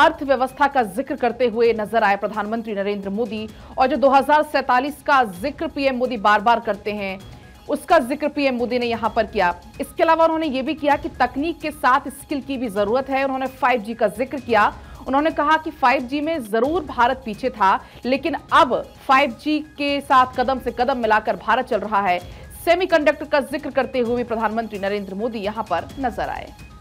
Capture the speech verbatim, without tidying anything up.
अर्थव्यवस्था का जिक्र करते हुए नजर आए प्रधानमंत्री नरेंद्र मोदी। और जो दो हज़ार सैंतालीस का जिक्र पीएम मोदी बार बार करते हैं, उसका जिक्र पीएम मोदी ने यहां पर किया। इसके अलावा उन्होंने ये भी किया कि तकनीक के साथ स्किल की भी जरूरत है। उन्होंने फाइव जी का जिक्र किया। उन्होंने कहा कि फाइव जी में जरूर भारत पीछे था, लेकिन अब फाइव जी के साथ कदम से कदम मिलाकर भारत चल रहा है। सेमीकंडक्टर का जिक्र करते हुए प्रधानमंत्री नरेंद्र मोदी यहाँ पर नजर आए।